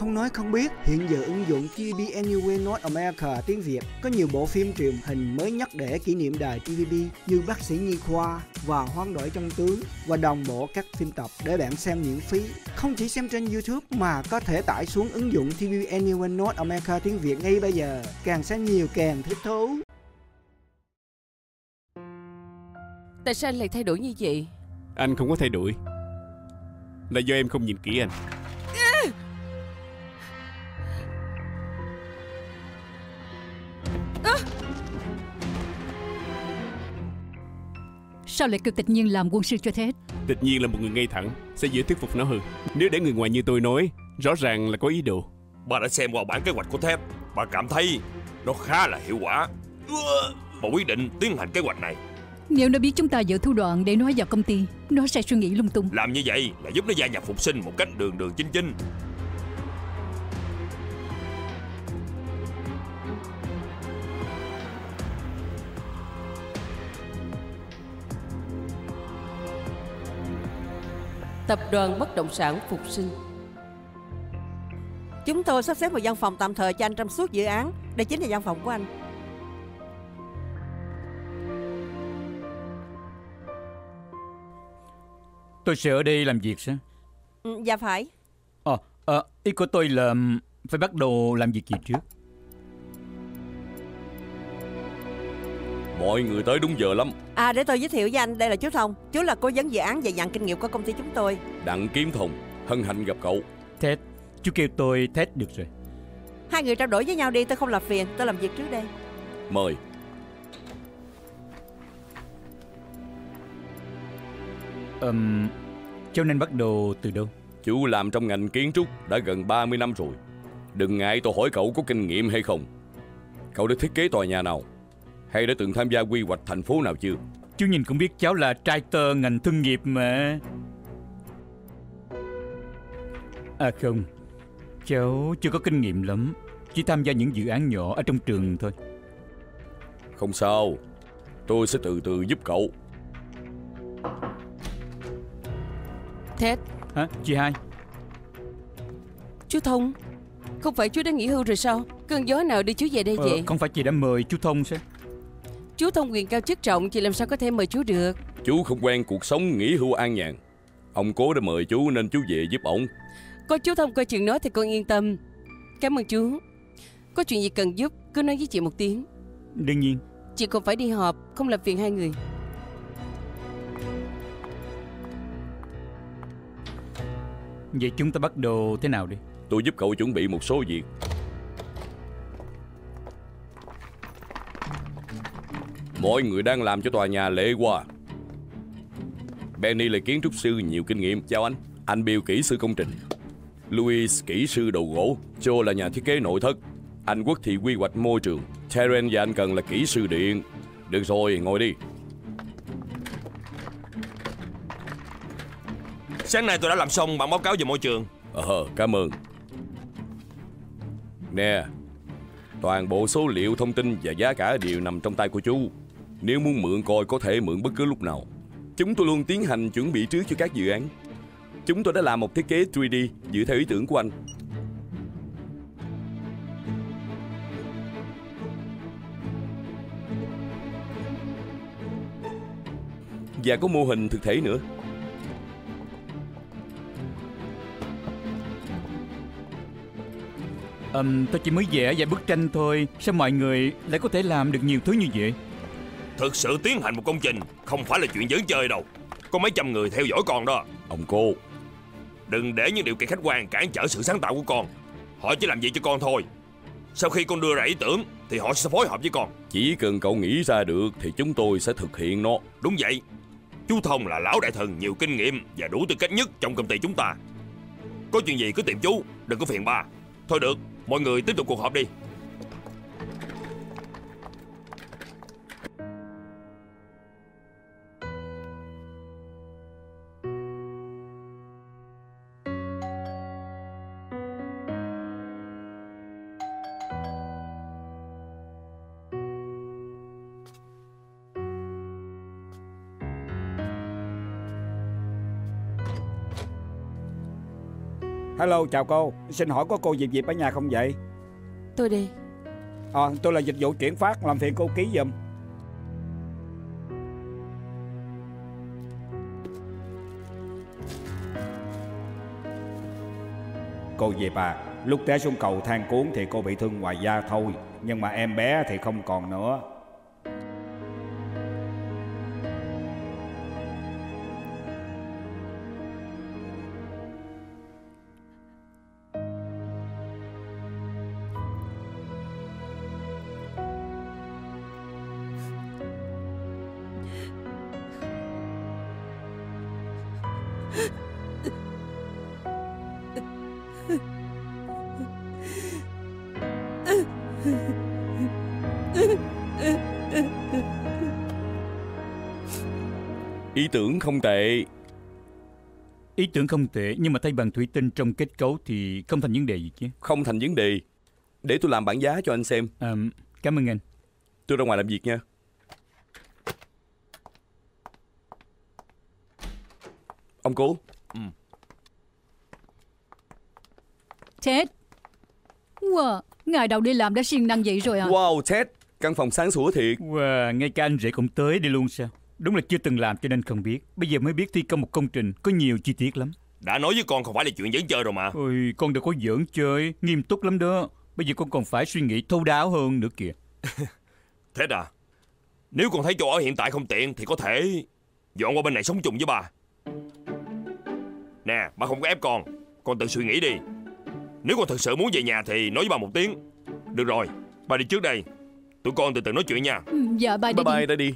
không nói không biết. Hiện giờ ứng dụng TVBAnywhere North America tiếng Việt có nhiều bộ phim truyền hình mới nhất để kỷ niệm đài TVB như Bác sĩ Nhi Khoa và Hoán đổi trong tướng, và đồng bộ các phim tập để bạn xem miễn phí. Không chỉ xem trên YouTube mà có thể tải xuống ứng dụng TVBAnywhere North America tiếng Việt ngay bây giờ. Càng xem nhiều càng thích thú. Tại sao anh lại thay đổi như vậy? Anh không có thay đổi. Là do em không nhìn kỹ anh. Sao lại kêu Tịch Nhiên làm quân sư cho thế? Tịch Nhiên là một người ngay thẳng, sẽ dễ thuyết phục nó hơn. Nếu để người ngoài như tôi nói, rõ ràng là có ý đồ. Bà đã xem qua bản kế hoạch của Thép, bà cảm thấy nó khá là hiệu quả. Bà quyết định tiến hành kế hoạch này. Nếu nó biết chúng ta dự thủ đoạn để nó vào công ty, nó sẽ suy nghĩ lung tung. Làm như vậy là giúp nó gia nhập Phục Sinh một cách đường đường chính chính. Tập đoàn Bất động sản Phục Sinh. Chúng tôi sắp xếp một văn phòng tạm thời cho anh trong suốt dự án. Đây chính là văn phòng của anh. Tôi sẽ ở đây làm việc sao? Dạ phải. Ý của tôi là phải bắt đầu làm việc gì trước? Mọi người tới đúng giờ lắm. Để tôi giới thiệu với anh, đây là chú Thông. Chú là cố vấn dự án và dặn kinh nghiệm của công ty chúng tôi. Đặng Kiếm Thông, hân hạnh gặp cậu. Ted, chú kêu tôi Ted được rồi. Hai người trao đổi với nhau đi, tôi không làm phiền. Tôi làm việc trước đây. Mời. Cháu nên bắt đầu từ đâu? Chú làm trong ngành kiến trúc đã gần 30 năm rồi. Đừng ngại tôi hỏi cậu có kinh nghiệm hay không. Cậu đã thiết kế tòa nhà nào? Hay đã từng tham gia quy hoạch thành phố nào chưa? Chú nhìn cũng biết cháu là trai tơ ngành thương nghiệp mà. À không, cháu chưa có kinh nghiệm lắm. Chỉ tham gia những dự án nhỏ ở trong trường thôi. Không sao, tôi sẽ từ từ giúp cậu. Ted. Hả? Chị Hai. Chú Thông, không phải chú đã nghỉ hưu rồi sao? Cơn gió nào đưa chú về đây vậy? Không phải chị đã mời chú Thông sao? Chú Thông quyền cao chức trọng, chị làm sao có thể mời chú được? Chú không quen cuộc sống nghỉ hưu an nhàn. Ông Cố đã mời chú nên chú về giúp ổng. Có chú Thông coi chuyện nói thì con yên tâm. Cảm ơn chú. Có chuyện gì cần giúp cứ nói với chị một tiếng. Đương nhiên. Chị còn phải đi họp, không làm phiền hai người. Vậy chúng ta bắt đầu thế nào đi? Tôi giúp cậu chuẩn bị một số việc. Mọi người đang làm cho tòa nhà Lệ Hoa. Benny là kiến trúc sư nhiều kinh nghiệm. Chào anh. Anh Bill kỹ sư công trình, Louis kỹ sư đồ gỗ, Joe là nhà thiết kế nội thất, anh Quốc thì quy hoạch môi trường, Terence và anh Cần là kỹ sư điện. Được rồi, ngồi đi. Sáng nay tôi đã làm xong bản báo cáo về môi trường. Cảm ơn. Nè, toàn bộ số liệu, thông tin và giá cả đều nằm trong tay của chú. Nếu muốn mượn coi có thể mượn bất cứ lúc nào. Chúng tôi luôn tiến hành chuẩn bị trước cho các dự án. Chúng tôi đã làm một thiết kế 3D dựa theo ý tưởng của anh. Và có mô hình thực thể nữa. Tôi chỉ mới vẽ vài bức tranh thôi. Sao mọi người lại có thể làm được nhiều thứ như vậy? Thực sự tiến hành một công trình không phải là chuyện giỡn chơi đâu. Có mấy trăm người theo dõi con đó. Ông Cô, đừng để những điều kiện khách quan cản trở sự sáng tạo của con. Họ chỉ làm việc cho con thôi. Sau khi con đưa ra ý tưởng thì họ sẽ phối hợp với con. Chỉ cần cậu nghĩ ra được thì chúng tôi sẽ thực hiện nó. Đúng vậy. Chú Thông là lão đại thần nhiều kinh nghiệm và đủ tư cách nhất trong công ty chúng ta. Có chuyện gì cứ tìm chú, đừng có phiền ba. Thôi được, mọi người tiếp tục cuộc họp đi. Hello, chào cô. Xin hỏi có cô Diệp ở nhà không vậy? Tôi đi. Tôi là dịch vụ chuyển phát, làm phiền cô ký giùm. Cô Diệp à, lúc té xuống cầu thang cuốn thì cô bị thương ngoài da thôi, nhưng mà em bé thì không còn nữa. Ý tưởng không tệ. Ý tưởng không tệ, nhưng mà thay bằng thủy tinh trong kết cấu thì không thành vấn đề gì chứ? Không thành vấn đề. Để tôi làm bảng giá cho anh xem. Cảm ơn anh. Tôi ra ngoài làm việc nha. Ông cố. Ted. Wow, ngày đầu đi làm đã siêng năng vậy rồi à? Wow, Ted, căn phòng sáng sủa thiệt. Wow, ngay cả anh rể cũng tới đi luôn sao? Đúng là chưa từng làm cho nên không biết. Bây giờ mới biết thi công một công trình có nhiều chi tiết lắm. Đã nói với con không phải là chuyện giỡn chơi rồi mà. Ôi, con đừng có giỡn chơi, nghiêm túc lắm đó. Bây giờ con còn phải suy nghĩ thấu đáo hơn nữa kìa. Thế à, nếu con thấy chỗ ở hiện tại không tiện thì có thể dọn qua bên này sống chung với bà. Nè, bà không có ép con tự suy nghĩ đi. Nếu con thật sự muốn về nhà thì nói với bà một tiếng. Được rồi, bà đi trước đây. Tụi con từ từ nói chuyện nha. Dạ, bye đã đi.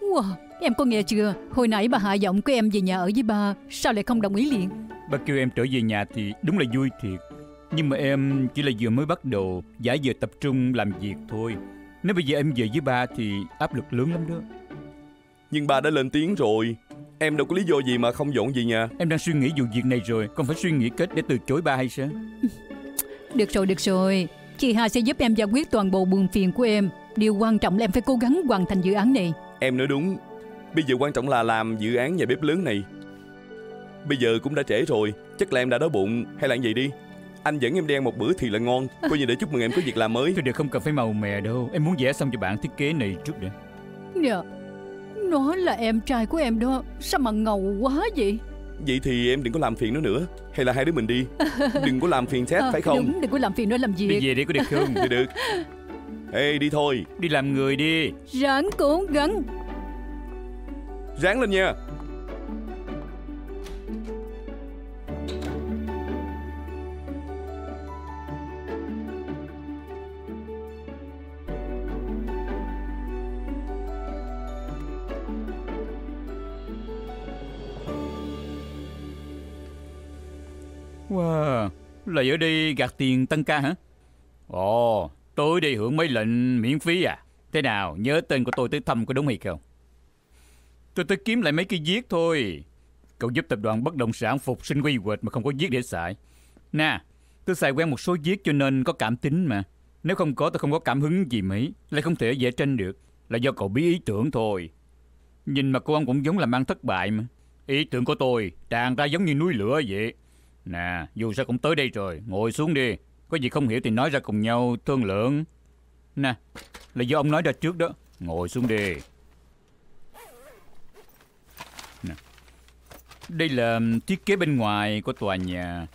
Wow, em có nghe chưa? Hồi nãy bà hạ giọng của em về nhà ở với bà, sao lại không đồng ý liền? Bà kêu em trở về nhà thì đúng là vui thiệt. Nhưng mà em chỉ là vừa mới bắt đầu, giả vờ tập trung làm việc thôi. Nếu bây giờ em về với bà thì áp lực lớn lắm đó. Nhưng bà đã lên tiếng rồi, em đâu có lý do gì mà không dọn về nhà. Em đang suy nghĩ vụ việc này rồi, con phải suy nghĩ cách để từ chối bà hay sao? Được rồi, chị Hà sẽ giúp em giải quyết toàn bộ buồn phiền của em. Điều quan trọng là em phải cố gắng hoàn thành dự án này. Em nói đúng. Bây giờ quan trọng là làm dự án nhà bếp lớn này. Bây giờ cũng đã trễ rồi, chắc là em đã đói bụng. Hay là vậy đi, anh dẫn em đi ăn một bữa thì là ngon, coi như để chúc mừng em có việc làm mới. Thôi được, không cần phải màu mè đâu. Em muốn vẽ xong cho bản thiết kế này trước đã. Dạ, nó là em trai của em đó, sao mà ngầu quá vậy? Vậy thì em đừng có làm phiền nó nữa. Hay là hai đứa mình đi. Đừng có làm phiền sếp, phải không? Đúng, đừng có làm phiền nó làm gì. Đi về đi, có được không? Được. Ê, đi thôi. Đi làm người đi. Ráng cố gắng. Ráng lên nha. Wow, là ở đây gạt tiền tăng ca hả? Ồ, tôi đi hưởng mấy lệnh miễn phí à? Thế nào, nhớ tên của tôi tới thăm có đúng hay không? Tôi tới kiếm lại mấy cái viết thôi. Cậu giúp tập đoàn bất động sản phục sinh quy hoạch mà không có viết để xài. Nè, tôi xài quen một số viết cho nên có cảm tính mà. Nếu không có tôi không có cảm hứng gì mấy, lại không thể vẽ tranh được. Là do cậu bí ý tưởng thôi. Nhìn mà cô ông cũng giống làm ăn thất bại mà. Ý tưởng của tôi tràn ra giống như núi lửa vậy. Nè, dù sao cũng tới đây rồi, ngồi xuống đi. Có gì không hiểu thì nói ra cùng nhau thương lượng. Nè, là do ông nói ra trước đó. Ngồi xuống đi. Nè, đây là thiết kế bên ngoài của tòa nhà.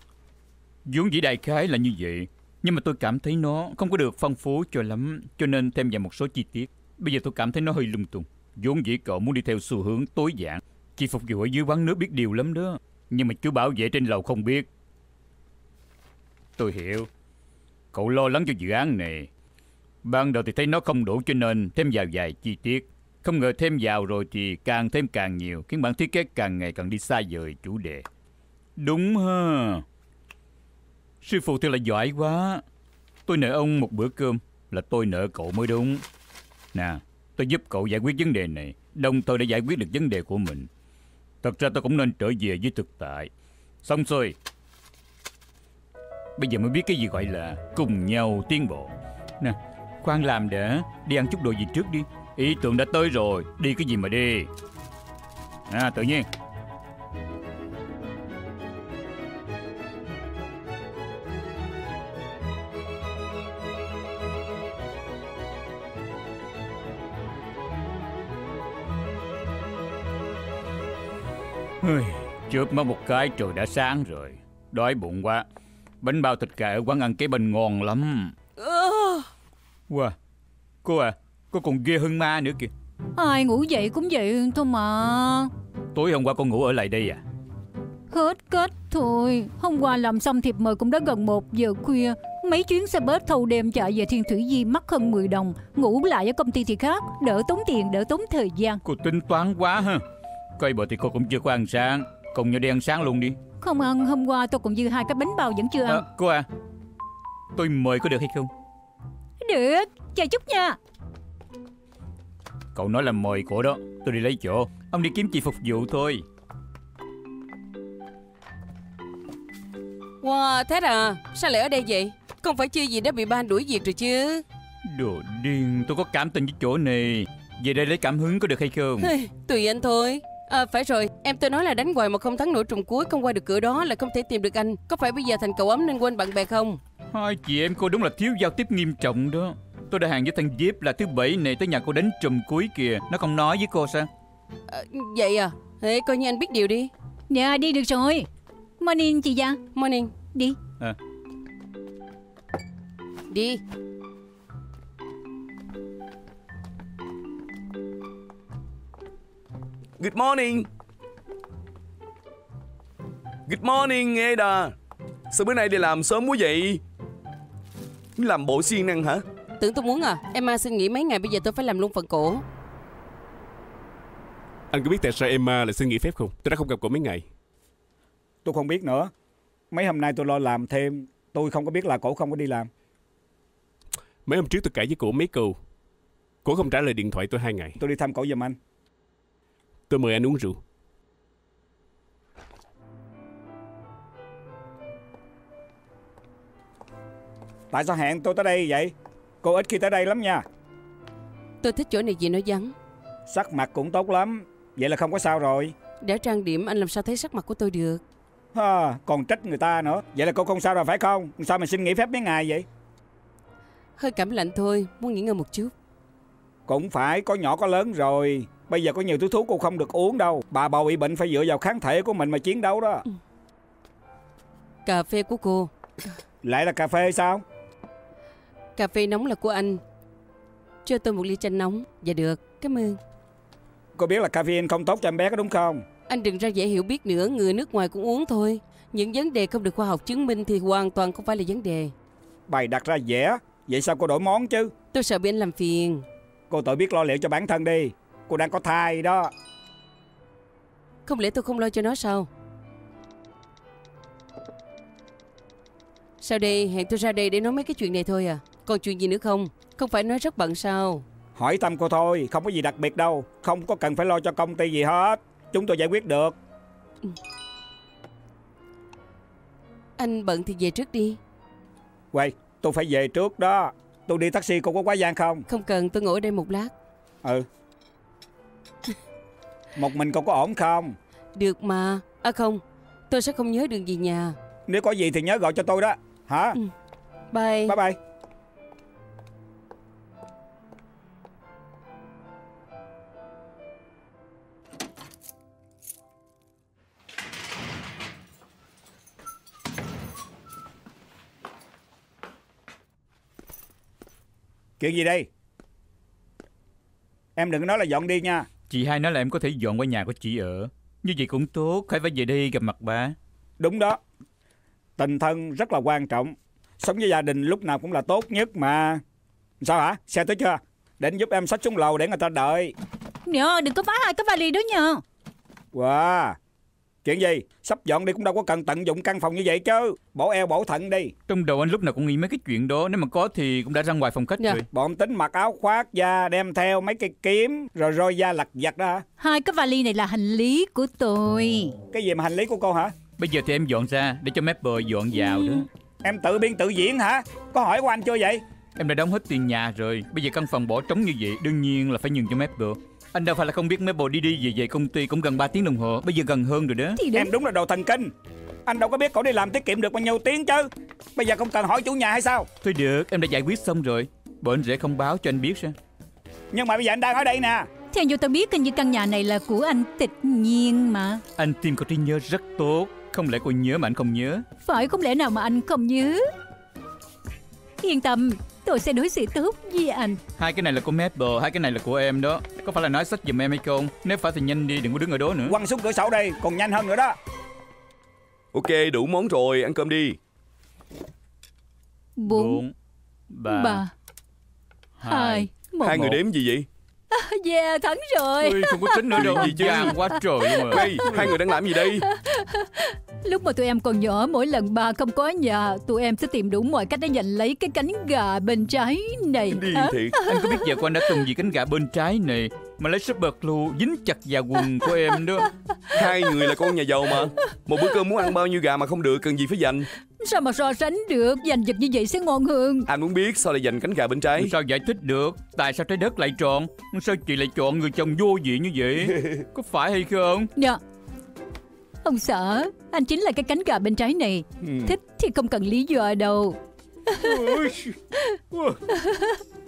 Vốn dĩ đại khái là như vậy, nhưng mà tôi cảm thấy nó không có được phong phú cho lắm, cho nên thêm vào một số chi tiết. Bây giờ tôi cảm thấy nó hơi lung tung. Vốn dĩ cậu muốn đi theo xu hướng tối giản. Chị phục vụ ở dưới quán nước biết điều lắm đó, nhưng mà chú bảo vệ trên lầu không biết. Tôi hiểu. Cậu lo lắng cho dự án này. Ban đầu thì thấy nó không đủ cho nên thêm vào vài chi tiết. Không ngờ thêm vào rồi thì càng thêm càng nhiều, khiến bản thiết kế càng ngày càng đi xa vời chủ đề. Đúng ha. Sư phụ thật là giỏi quá. Tôi nợ ông một bữa cơm, là tôi nợ cậu mới đúng. Nè, tôi giúp cậu giải quyết vấn đề này, đồng thời để giải quyết được vấn đề của mình. Thật ra tôi cũng nên trở về với thực tại. Xong rồi, bây giờ mới biết cái gì gọi là cùng nhau tiến bộ. Nè, khoan làm đã, đi ăn chút đồ gì trước đi. Ý tưởng đã tới rồi, đi cái gì mà đi. À, tự nhiên. Chớp mắt một cái trời đã sáng rồi. Đói bụng quá. Bánh bao thịt gà ở quán ăn kế bên ngon lắm. Wow. Cô à, cô còn ghê hơn ma nữa kìa. Ai ngủ dậy cũng vậy thôi mà. Tối hôm qua con ngủ ở lại đây à? Hết kết thôi. Hôm qua làm xong thiệp mời cũng đã gần 1 giờ khuya. Mấy chuyến xe bus thâu đêm chạy về Thiên Thủy Di mắc hơn 10 đồng. Ngủ lại ở công ty thì khác, đỡ tốn tiền, đỡ tốn thời gian. Cô tính toán quá ha. Coi bộ thì cô cũng chưa có ăn sáng. Cùng nhau đi ăn sáng luôn đi. Không ăn, hôm qua tôi còn dư 2 cái bánh bao vẫn chưa ăn. Cô à, tôi mời có được hay không? Được, chờ chút nha. Cậu nói là mời cổ đó. Tôi đi lấy chỗ. Ông đi kiếm chị phục vụ thôi. Wow, thế à? Sao lại ở đây vậy? Không phải chưa gì đã bị ban đuổi việc rồi chứ? Đồ điên, tôi có cảm tình với chỗ này. Về đây lấy cảm hứng có được hay không? Tùy anh thôi. À, phải rồi, em tôi nói là đánh hoài mà không thắng nổi trùng cuối. Không qua được cửa đó là không thể tìm được anh. Có phải bây giờ thành cậu ấm nên quên bạn bè không? Hai chị em cô đúng là thiếu giao tiếp nghiêm trọng đó. Tôi đã hẹn với thằng Diệp là thứ 7 này tới nhà cô đánh trùm cuối kìa. Nó không nói với cô sao? À, vậy à? Ê, coi như anh biết điều đi. Dạ đi được rồi. Morning chị Giang. Morning. Đi à. Đi. Good morning. Good morning Ada. Sao bữa nay đi làm sớm quá vậy? Làm bộ siêng năng hả? Tưởng tôi muốn à? Emma xin nghỉ mấy ngày, bây giờ tôi phải làm luôn phần cổ. Anh có biết tại sao Emma lại xin nghỉ phép không? Tôi đã không gặp cô mấy ngày. Tôi không biết nữa. Mấy hôm nay tôi lo làm thêm. Tôi không có biết là cổ không có đi làm. Mấy hôm trước tôi cãi với cổ mấy câu. Cổ không trả lời điện thoại tôi 2 ngày. Tôi đi thăm cổ giùm anh. Tôi mời anh uống rượu. Tại sao hẹn tôi tới đây vậy? Cô ít khi tới đây lắm nha. Tôi thích chỗ này vì nó vắng. Sắc mặt cũng tốt lắm. Vậy là không có sao rồi. Để trang điểm anh làm sao thấy sắc mặt của tôi được. À, còn trách người ta nữa. Vậy là cô không sao rồi phải không? Sao mình xin nghỉ phép mấy ngày vậy? Hơi cảm lạnh thôi, muốn nghỉ ngơi một chút. Cũng phải, có nhỏ có lớn rồi. Bây giờ có nhiều thứ thuốc cô không được uống đâu. Bà bầu bị bệnh phải dựa vào kháng thể của mình mà chiến đấu đó. Cà phê của cô. Lại là cà phê sao? Cà phê nóng là của anh. Cho tôi một ly chanh nóng. Dạ được, cảm ơn. Cô biết là caffeine không tốt cho em bé có đúng không? Anh đừng ra dễ hiểu biết nữa, người nước ngoài cũng uống thôi. Những vấn đề không được khoa học chứng minh thì hoàn toàn không phải là vấn đề. Bài đặt ra dễ, vậy sao cô đổi món chứ? Tôi sợ bị anh làm phiền. Cô tự biết lo liệu cho bản thân đi. Cô đang có thai đó. Không lẽ tôi không lo cho nó sao? Sao đây, hẹn tôi ra đây để nói mấy cái chuyện này thôi à? Còn chuyện gì nữa không? Không phải nói rất bận sao? Hỏi thăm cô thôi, không có gì đặc biệt đâu. Không có cần phải lo cho công ty gì hết. Chúng tôi giải quyết được. Anh bận thì về trước đi. Quay, tôi phải về trước đó. Tôi đi taxi, cô có quá gian không? Không cần, tôi ngồi ở đây một lát. Ừ. Một mình cậu có ổn không? Được mà. À không, tôi sẽ không nhớ đường về nhà. Nếu có gì thì nhớ gọi cho tôi đó. Hả? Bye. Bye bye. Chuyện gì đây? Em đừng nói là dọn đi nha. Chị hai nói là em có thể dọn qua nhà của chị ở. Như vậy cũng tốt, khỏi phải về đây gặp mặt bà. Đúng đó. Tình thân rất là quan trọng. Sống với gia đình lúc nào cũng là tốt nhất mà. Sao hả? Xe tới chưa? Để anh giúp em xách xuống lầu để người ta đợi. Nhờ, đừng có phá 2 cái vali đó nhờ. Wow. Chuyện gì? Sắp dọn đi cũng đâu có cần tận dụng căn phòng như vậy chứ. Bổ eo bổ thận đi. Trong đầu anh lúc nào cũng nghĩ mấy cái chuyện đó. Nếu mà có thì cũng đã ra ngoài phòng khách rồi. Bọn tính mặc áo khoác da, đem theo mấy cây kiếm, rồi roi da lặt vặt đó hả? 2 cái vali này là hành lý của tôi. Cái gì mà hành lý của cô hả? Bây giờ thì em dọn ra để cho mép bờ dọn vào đó. Em tự biên tự diễn hả? Có hỏi của anh chưa vậy? Em đã đóng hết tiền nhà rồi. Bây giờ căn phòng bỏ trống như vậy, đương nhiên là phải nhường cho mép bờ. Anh đâu phải là không biết Maple đi về công ty cũng gần 3 tiếng đồng hồ. Bây giờ gần hơn rồi đó. Em đúng là đồ thần kinh. Anh đâu có biết cậu đi làm tiết kiệm được bao nhiêu tiếng chứ. Bây giờ không cần hỏi chủ nhà hay sao? Thôi được, em đã giải quyết xong rồi. Bọn anh rể không báo cho anh biết sao? Nhưng mà bây giờ anh đang ở đây nè. Theo như tôi biết, hình như căn nhà này là của anh Tịch Nhiên mà. Anh Tim có trí nhớ rất tốt. Không lẽ cô nhớ mà anh không nhớ? Phải, không lẽ nào mà anh không nhớ. Yên tâm, tôi sẽ đối xử tốt với anh. Hai cái này là của Maple, hai cái này là của em đó. Có phải là nói sách giùm em hay không? Nếu phải thì nhanh đi, đừng có đứng ở đó nữa. Quăng xuống cửa sổ đây, còn nhanh hơn nữa đó. Ok, đủ món rồi, ăn cơm đi. 4, 3, 2, 1. Hai người đếm gì vậy? Yeah, thắng rồi. Ui, không có tính nữa đâu gì chứ. Ăn quá trời luôn mà. Hey, hai người đang làm gì đây? Lúc mà tụi em còn nhỏ, mỗi lần ba không có nhà, tụi em sẽ tìm đủ mọi cách để giành lấy cái cánh gà bên trái này. Điên thiệt. Anh có biết giờ của anh đã từng gì cánh gà bên trái này mà lấy super glue dính chặt vào quần của em đó. Hai người là con nhà giàu mà. Một bữa cơm muốn ăn bao nhiêu gà mà không được, cần gì phải giành. Sao mà so sánh được, giành giật như vậy sẽ ngon hơn. Anh muốn biết sao lại giành cánh gà bên trái? Sao giải thích được? Tại sao trái đất lại tròn? Sao chị lại chọn người chồng vô vị như vậy? Có phải hay không? Dạ. Ông sợ, anh chính là cái cánh gà bên trái này. Thích thì không cần lý do đâu.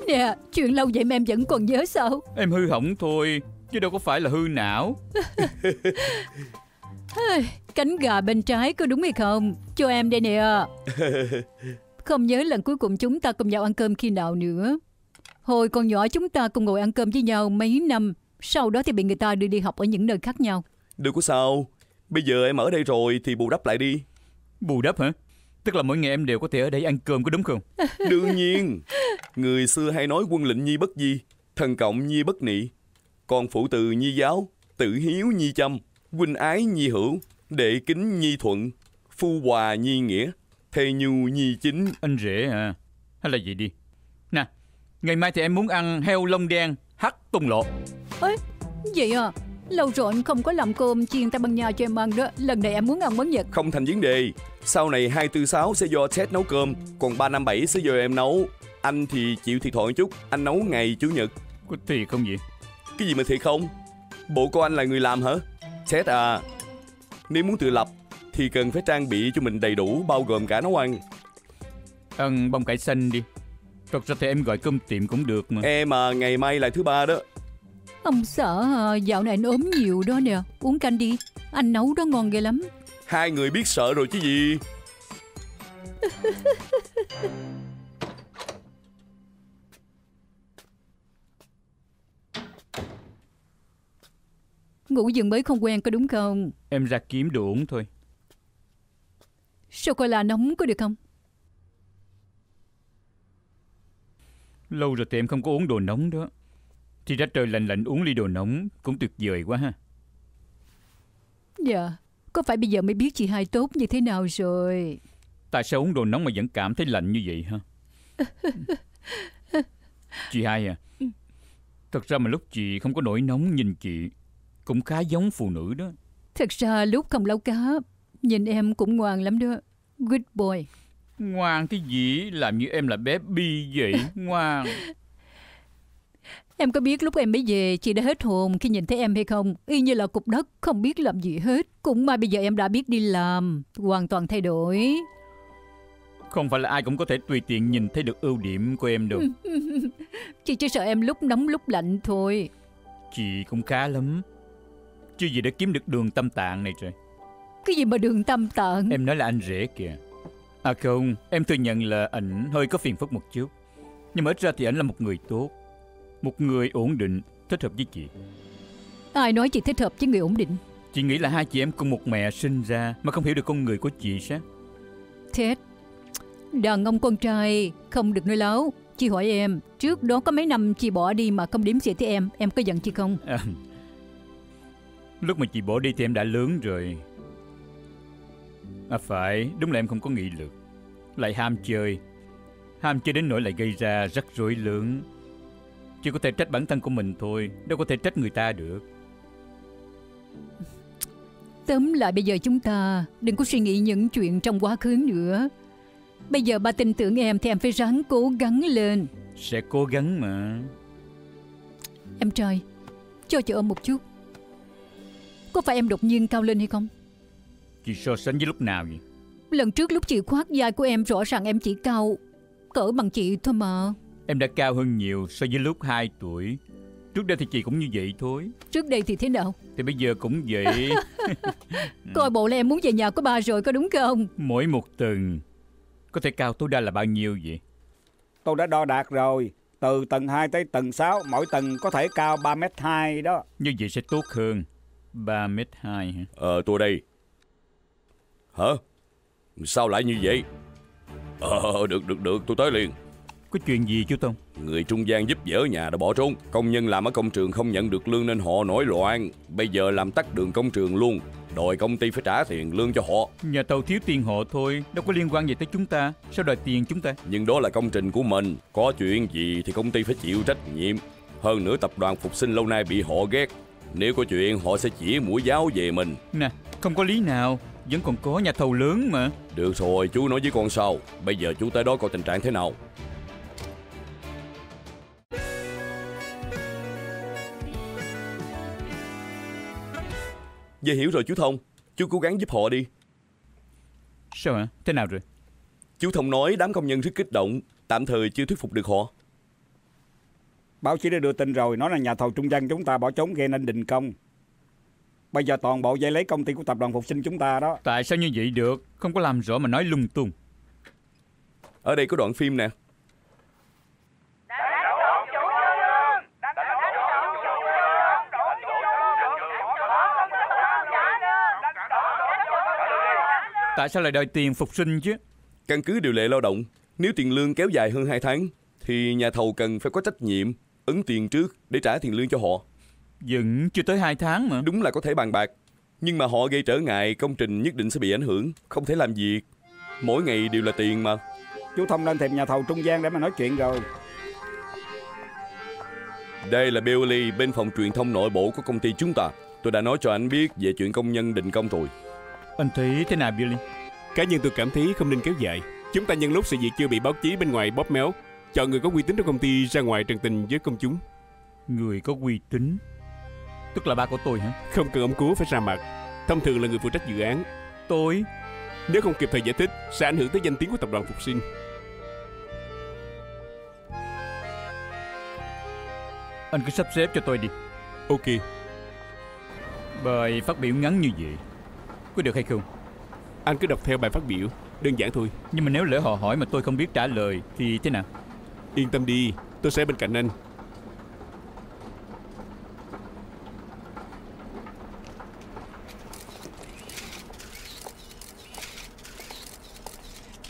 Nè, chuyện lâu vậy mà em vẫn còn nhớ sao? Em hư hỏng thôi, chứ đâu có phải là hư não. Cánh gà bên trái có đúng hay không? Cho em đây nè. Không nhớ lần cuối cùng chúng ta cùng nhau ăn cơm khi nào nữa. Hồi còn nhỏ chúng ta cùng ngồi ăn cơm với nhau mấy năm. Sau đó thì bị người ta đưa đi học ở những nơi khác nhau. Đừng có sao. Bây giờ em ở đây rồi thì bù đắp lại đi. Bù đắp hả? Tức là mỗi ngày em đều có thể ở đây ăn cơm, có đúng không? Đương nhiên. Người xưa hay nói quân lệnh nhi bất di, thần cộng nhi bất nị, còn phụ từ nhi giáo, tự hiếu nhi chăm, huynh ái nhi hữu, đệ kính nhi thuận, phu hòa nhi nghĩa, thê nhu nhi chính. Anh rể à? Hay là gì đi. Nè, ngày mai thì em muốn ăn heo lông đen hắc tung lộ. Ê, vậy à? Lâu rồi anh không có làm cơm chiên tây ban Nha cho em ăn đó. Lần này em muốn ăn món Nhật. Không thành vấn đề. Sau này 246 sẽ do Ted nấu cơm, còn 357 sẽ do em nấu. Anh thì chịu thiệt thòi chút. Anh nấu ngày Chủ nhật. Có thiệt không vậy? Cái gì mà thiệt không? Bộ cô anh là người làm hả? Ted à, nếu muốn tự lập thì cần phải trang bị cho mình đầy đủ, bao gồm cả nấu ăn. Ăn bông cải xanh đi. Thật ra thì em gọi cơm tiệm cũng được mà. Em à, ngày mai là thứ ba đó. Ông sợ dạo này anh ốm nhiều đó nè. Uống canh đi, anh nấu đó ngon ghê lắm. Hai người biết sợ rồi chứ gì. Ngủ giường mới không quen có đúng không? Em ra kiếm đồ uống thôi. Sô-cô-la nóng có được không? Lâu rồi thì em không có uống đồ nóng đó. Thì ra trời lạnh lạnh uống ly đồ nóng cũng tuyệt vời quá ha. Dạ, có phải bây giờ mới biết chị hai tốt như thế nào rồi. Tại sao uống đồ nóng mà vẫn cảm thấy lạnh như vậy hả? Chị hai à, thật ra mà lúc chị không có nổi nóng, nhìn chị cũng khá giống phụ nữ đó. Thật ra lúc không nấu cá, nhìn em cũng ngoan lắm đó. Good boy. Ngoan cái gì, làm như em là bé Bi vậy. Ngoan. Em có biết lúc em mới về, chị đã hết hồn khi nhìn thấy em hay không? Y như là cục đất, không biết làm gì hết. Cũng may bây giờ em đã biết đi làm, hoàn toàn thay đổi. Không phải là ai cũng có thể tùy tiện nhìn thấy được ưu điểm của em đâu. Chị chỉ sợ em lúc nóng lúc lạnh thôi. Chị cũng khá lắm. Chứ gì đã kiếm được đường tâm tạng này trời. Cái gì mà đường tâm tạng? Em nói là anh rể kìa. À không, em thừa nhận là ảnh hơi có phiền phức một chút. Nhưng mà ít ra thì ảnh là một người tốt, một người ổn định, thích hợp với chị. Ai nói chị thích hợp với người ổn định? Chị nghĩ là hai chị em cùng một mẹ sinh ra mà không hiểu được con người của chị sao? Ted, đàn ông con trai không được nói láo. Chị hỏi em, trước đó có mấy năm chị bỏ đi mà không đếm xỉa tới em có giận chị không? À, lúc mà chị bỏ đi thì em đã lớn rồi. À phải, đúng là em không có nghị lực, lại ham chơi. Ham chơi đến nỗi lại gây ra rắc rối lớn. Chỉ có thể trách bản thân của mình thôi, đâu có thể trách người ta được. Tóm lại bây giờ chúng ta đừng có suy nghĩ những chuyện trong quá khứ nữa. Bây giờ ba tin tưởng em thì em phải ráng cố gắng lên. Sẽ cố gắng mà. Em trai, cho chị ôm một chút. Có phải em đột nhiên cao lên hay không? Chị so sánh với lúc nào vậy? Lần trước lúc chị khoác vai của em rõ ràng em chỉ cao cỡ bằng chị thôi mà. Em đã cao hơn nhiều so với lúc 2 tuổi. Trước đây thì chị cũng như vậy thôi. Trước đây thì thế nào? Thì bây giờ cũng vậy. Coi bộ là em muốn về nhà của ba rồi, có đúng không? Mỗi một tầng có thể cao tối đa là bao nhiêu vậy? Tôi đã đo đạt rồi. Từ tầng 2 tới tầng 6, mỗi tầng có thể cao 3m2 đó. Như vậy sẽ tốt hơn. 3m2 hả? Tôi đây. Hả? Sao lại như vậy? Được, tôi tới liền. Có chuyện gì chú Tông? Người trung gian giúp đỡ nhà đã bỏ trốn. Công nhân làm ở công trường không nhận được lương nên họ nổi loạn. Bây giờ làm tắt đường công trường luôn. Đòi công ty phải trả tiền lương cho họ. Nhà tàu thiếu tiền họ thôi, đâu có liên quan gì tới chúng ta. Sao đòi tiền chúng ta? Nhưng đó là công trình của mình. Có chuyện gì thì công ty phải chịu trách nhiệm. Hơn nữa tập đoàn Phục Sinh lâu nay bị họ ghét. Nếu có chuyện họ sẽ chỉ mũi giáo về mình. Nè, không có lý nào. Vẫn còn có nhà thầu lớn mà. Được rồi, chú nói với con sau. Bây giờ chú tới đó coi tình trạng thế nào. Giờ hiểu rồi chú Thông. Chú cố gắng giúp họ đi. Sao hả? Thế nào rồi? Chú Thông nói đám công nhân rất kích động, tạm thời chưa thuyết phục được họ. Báo chí đã đưa tin rồi. Nói là nhà thầu trung gian chúng ta bỏ trốn gây nên đình công. Bây giờ toàn bộ dây lấy công ty của tập đoàn Phục Sinh chúng ta đó. Tại sao như vậy được? Không có làm rõ mà nói lung tung. Ở đây có đoạn phim nè. Tại sao lại đòi tiền Phục Sinh chứ? Căn cứ điều lệ lao động, nếu tiền lương kéo dài hơn 2 tháng thì nhà thầu cần phải có trách nhiệm ứng tiền trước để trả tiền lương cho họ. Vẫn chưa tới 2 tháng mà. Đúng là có thể bàn bạc, nhưng mà họ gây trở ngại, công trình nhất định sẽ bị ảnh hưởng, không thể làm việc. Mỗi ngày đều là tiền mà. Chú Thông lên tìm nhà thầu trung gian để mà nói chuyện rồi. Đây là Billy, bên phòng truyền thông nội bộ của công ty chúng ta. Tôi đã nói cho anh biết về chuyện công nhân đình công rồi. Anh thấy thế nào Billy? Cá nhân tôi cảm thấy không nên kéo dài. Chúng ta nhân lúc sự việc chưa bị báo chí bên ngoài bóp méo, chọn người có uy tín trong công ty ra ngoài trần tình với công chúng. Người có uy tín? Tức là ba của tôi hả? Không cần ông Cú phải ra mặt. Thông thường là người phụ trách dự án. Tôi? Nếu không kịp thời giải thích sẽ ảnh hưởng tới danh tiếng của tập đoàn Phục Sinh. Anh cứ sắp xếp cho tôi đi. Ok. Bài phát biểu ngắn như vậy có được hay không? Anh cứ đọc theo bài phát biểu, đơn giản thôi. Nhưng mà nếu lỡ họ hỏi mà tôi không biết trả lời thì thế nào? Yên tâm đi, tôi sẽ bên cạnh anh.